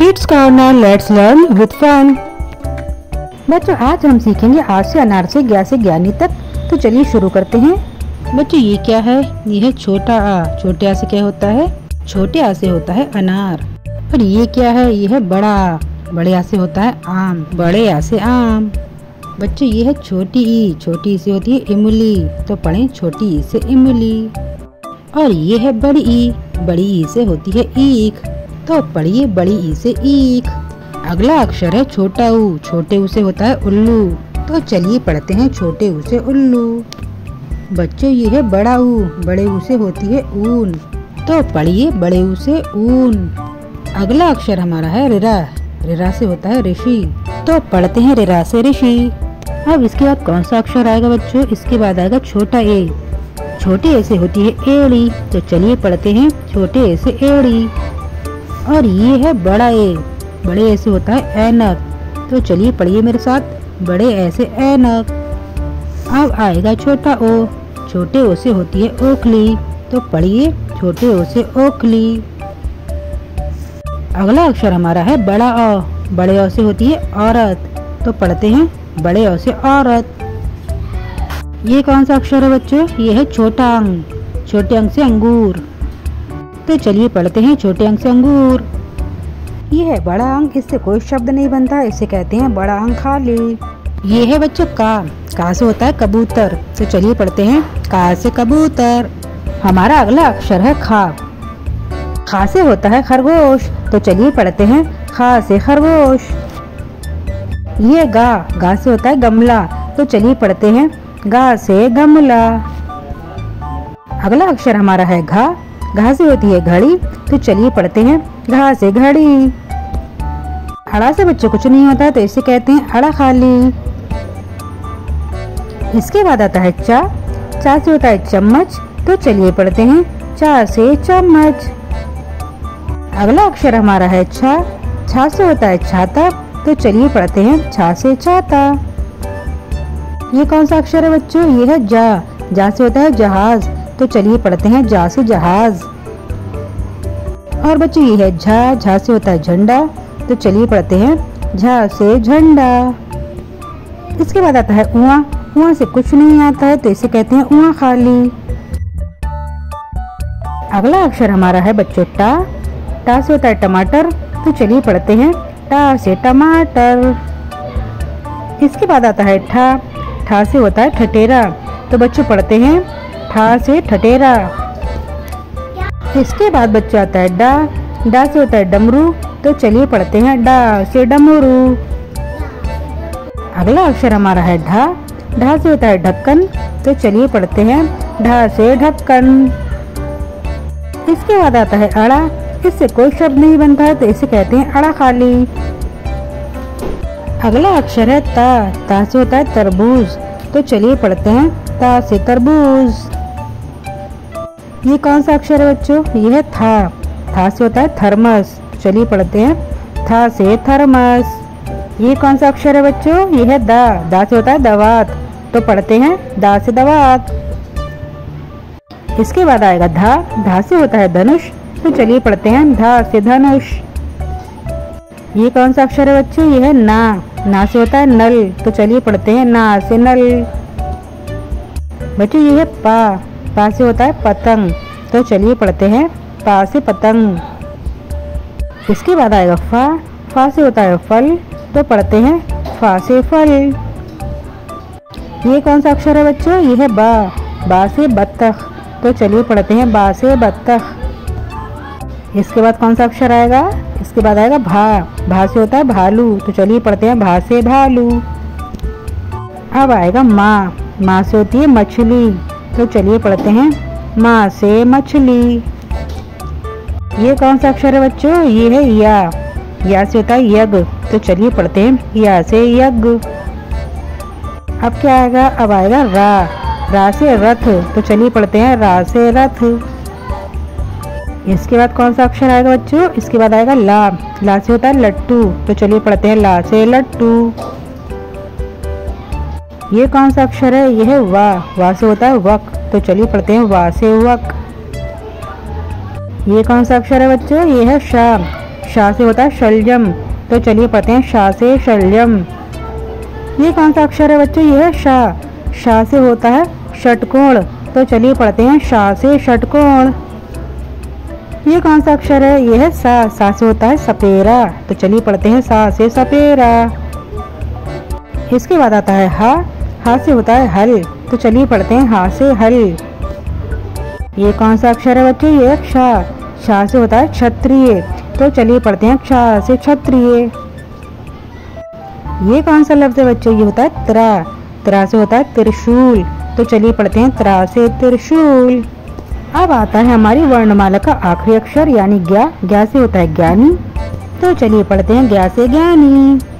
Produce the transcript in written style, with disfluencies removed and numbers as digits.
Kids corner, let's learn with fun. बच्चों आज हम सीखेंगे आ से अनार से ज्ञा से ज्ञानी तक। तो चलिए शुरू करते हैं। बच्चों ये क्या है? ये है छोटा आ। छोटे आ से क्या होता है? छोटे आ से होता है अनार। और ये क्या है? ये है बड़ा आ। बड़े आ से होता है आम। बड़े आ से आम। बच्चों ये है छोटी ई। छोटी ई से होती है इमली। तो पढ़े छोटी ई से इमली। और ये है बड़ी ई। बड़ी ई से होती है ईख। तो पढ़िए बड़ी ई से ईख। अगला अक्षर है छोटा ऊ। छोटे ऊ से होता है उल्लू। तो चलिए पढ़ते हैं छोटे ऊ से उल्लू। बच्चों ये है बड़ा ऊ। बड़े ऊ से होती है ऊन। तो पढ़िए बड़े ऊ से ऊन। अगला अक्षर हमारा है रिरा। रिरा से होता है ऋषि। तो पढ़ते हैं रिरा से ऋषि। अब इसके बाद कौन सा अक्षर आएगा बच्चों? इसके बाद आएगा छोटा ए। छोटे ए से होती है एड़ी। तो चलिए पढ़ते हैं छोटे ए से एड़ी। और ये है बड़ा ए। बड़े ए से होता है ऐनक। तो चलिए पढ़िए मेरे साथ बड़े ए से ऐनक। अब आएगा छोटा ओ। छोटे ओ से होती है ओखली। तो पढ़िए छोटे ओ से ओखली। अगला अक्षर हमारा है बड़ा अ। बड़े अ से होती है औरत। तो पढ़ते हैं बड़े अ से औरत। ये कौन सा अक्षर है बच्चों? ये है छोटा अंग। छोटे अंग से अंगूर। तो चलिए पढ़ते हैं छोटे अंग से अंगूर। ये है बड़ा अंग। इससे कोई शब्द नहीं बनता। इसे कहते हैं बड़ा अंग खाली। ये है बच्चों का। का से होता है कबूतर। तो चलिए पढ़ते हैं का से कबूतर। हमारा अगला अक्षर है खा। खा से होता है खरगोश। तो चलिए पढ़ते हैं खा से खरगोश। ये गा। गा से होता है गमला। तो चलिए पढ़ते हैं गा से गमला। अगला अक्षर हमारा है घा। घा से होती है घड़ी। तो चलिए पढ़ते हैं घा से घड़ी। अड़ा से बच्चों कुछ नहीं होता। तो इसे कहते हैं अड़ा खाली। इसके बाद आता है चा। चा से होता है चम्मच। तो चलिए पढ़ते हैं चा से चम्मच। अगला अक्षर हमारा है छा। छा से होता है छाता। तो चलिए पढ़ते हैं छा से छाता। ये कौन सा अक्षर है बच्चों? ये है जा। जा से होता है जहाज। तो चलिए पढ़ते हैं जा से जहाज। और बच्चों ये है झा। झा से होता है झंडा। तो चलिए पढ़ते हैं झा से झंडा। इसके बाद आता है उआ। उआ से कुछ नहीं आता है। तो इसे कहते हैं उआ खाली। अगला अक्षर हमारा है बच्चों टा। टा से होता है टमाटर। तो चलिए पढ़ते हैं टा से टमाटर। इसके बाद आता है ठा। ठा से होता है ठठेरा। तो बच्चों पढ़ते हैं ठा से ठठेरा। इसके बाद बच्चों आता है डा। डा से होता है डमरू। तो चलिए पढ़ते हैं डा से डमरू। अगला अक्षर हमारा है ढा। ढा से होता है ढक्कन। तो चलिए पढ़ते हैं ढा से ढक्कन। इसके बाद आता है अड़ा। इससे कोई शब्द नहीं बनता है। तो इसे कहते हैं अड़ा खाली। अगला अक्षर है ता। ता से होता है तरबूज। तो चलिए पढ़ते हैं ता से तरबूज। ये कौन सा अक्षर है बच्चों? ये है था। था से होता है थर्मस। चलिए पढ़ते हैं था से थर्मस। ये कौन सा अक्षर है बच्चों? ये है दा। दा से होता है दवात। तो पढ़ते हैं दा से दवात। इसके बाद आएगा धा। धा से होता है धनुष। तो चलिए पढ़ते हैं धा से धनुष। ये कौन सा अक्षर है बच्चों? ये है ना। ना से होता है नल। तो चलिए पढ़ते हैं ना से नल। बच्चों ये है पा। पा से होता है पतंग। तो चलिए पढ़ते हैं पा से पतंग। इसके बाद आएगा फा। फा से होता है फल। तो पढ़ते हैं फा से फल। ये कौन सा अक्षर है बच्चों? ये है बा। बा से बत्तख। तो चलिए पढ़ते हैं बा से बत्तख। इसके बाद कौन सा अक्षर आएगा? इसके बाद आएगा भा। भा से होता है भालू। तो चलिए पढ़ते हैं भा से भालू। अब आएगा माँ। माँ से होती है मछली। तो चलिए पढ़ते हैं माँ से मछली। ये कौन सा अक्षर है बच्चों? ये है या। या से होता है यज्ञ। तो चलिए पढ़ते हैं या से यज्ञ। अब क्या आएगा? अब आएगा रा। रा से रथ। तो चलिए पढ़ते हैं रा से रथ। इसके बाद कौन सा अक्षर आएगा बच्चों? इसके बाद आएगा ला। ला से होता है लट्टू। तो चलिए पढ़ते हैं ला से लट्टू। ये कौन सा अक्षर है? यह है वा। वा से होता है वक। तो चलिए पढ़ते हैं वा से वक। ये कौन सा अक्षर है बच्चों? ये है शा। शाह से होता है शलजम। तो चलिए पढ़ते हैं शाह से शलजम। ये कौन सा अक्षर है बच्चों? ये है शाह। शाह से होता है षटकोण। तो चलिए पढ़ते हैं शाह से षटकोण। ये कौन सा अक्षर है? ये है सा। सा से होता है सपेरा। तो चलिए पढ़ते हैं सा से सपेरा। इसके बाद आता है हा। हा से होता है हल। तो चलिए पढ़ते हैं हा से हल। ये कौन सा अक्षर है बच्चों? ये है क्षा। क्षा से होता है क्षत्रिय। तो चलिए पढ़ते हैं क्षा से क्षत्रिय। ये कौन सा लफ्ज है बच्चों? ये होता है त्रा। त्रा से होता है त्रिशूल। तो चलिए पढ़ते हैं त्रा से त्रिशूल। अब आता है हमारी वर्णमाला का आखिरी अक्षर यानी ज्ञा। ज्ञा से होता है ज्ञानी। तो चलिए पढ़ते हैं ज्ञा से ज्ञानी।